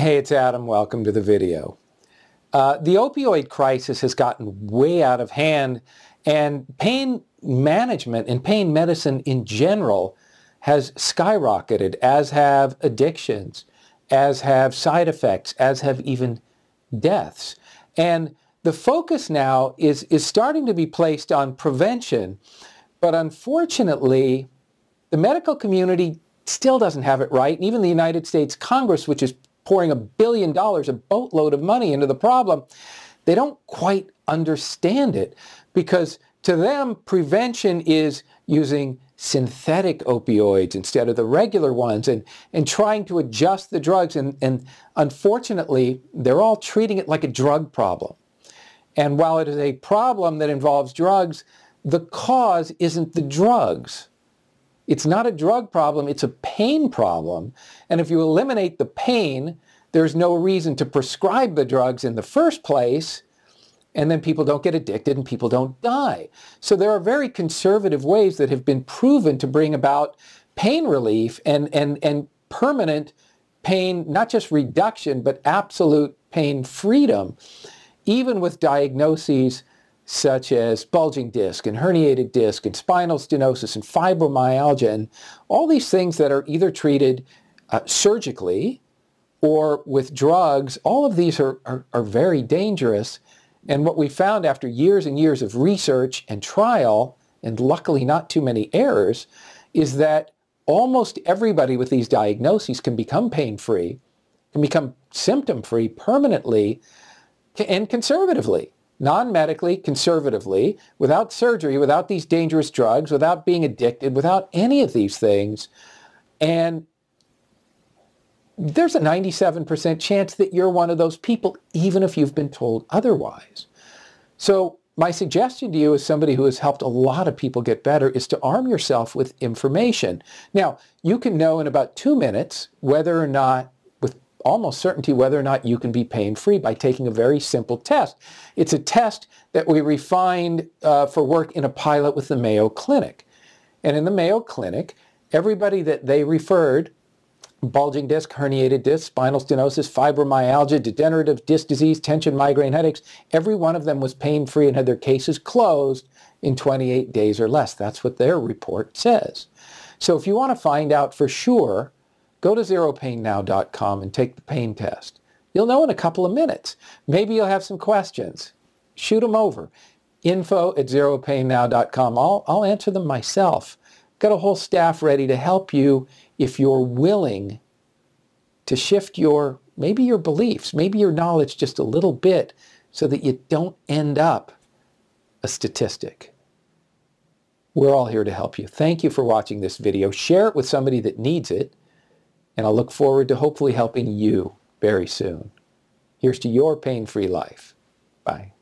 Hey, it's Adam. Welcome to the video. The opioid crisis has gotten way out of hand, and pain management and pain medicine in general has skyrocketed, as have addictions, as have side effects, as have even deaths. And the focus now is starting to be placed on prevention, but unfortunately, the medical community still doesn't have it right. And even the United States Congress, which is pouring $1 billion, a boatload of money into the problem, they don't quite understand it, because to them, prevention is using synthetic opioids instead of the regular ones and trying to adjust the drugs. And unfortunately, they're all treating it like a drug problem. And while it is a problem that involves drugs, the cause isn't the drugs. It's not a drug problem, it's a pain problem. And if you eliminate the pain, there's no reason to prescribe the drugs in the first place, and then people don't get addicted and people don't die. So there are very conservative ways that have been proven to bring about pain relief and permanent pain, not just reduction, but absolute pain freedom, even with diagnoses such as bulging disc and herniated disc and spinal stenosis and fibromyalgia and all these things that are either treated surgically or with drugs. All of these are very dangerous. And what we found after years and years of research and trial, and luckily not too many errors, is that almost everybody with these diagnoses can become pain-free, can become symptom-free permanently and conservatively. Non-medically, conservatively, without surgery, without these dangerous drugs, without being addicted, without any of these things. And there's a 97% chance that you're one of those people, even if you've been told otherwise. So my suggestion to you, as somebody who has helped a lot of people get better, is to arm yourself with information. Now, you can know in about 2 minutes whether or not, almost certainty, whether or not you can be pain-free by taking a very simple test. It's a test that we refined for work in a pilot with the Mayo Clinic. And in the Mayo Clinic, everybody that they referred, bulging disc, herniated disc, spinal stenosis, fibromyalgia, degenerative disc disease, tension, migraine, headaches, every one of them was pain-free and had their cases closed in 28 days or less. That's what their report says. So if you want to find out for sure, go to zeropainnow.com and take the pain test. You'll know in a couple of minutes. Maybe you'll have some questions. Shoot them over. info@zeropainnow.com. I'll answer them myself. Got a whole staff ready to help you if you're willing to shift your, maybe your beliefs, maybe your knowledge just a little bit, so that you don't end up a statistic. We're all here to help you. Thank you for watching this video. Share it with somebody that needs it. And I look forward to hopefully helping you very soon. Here's to your pain-free life. Bye.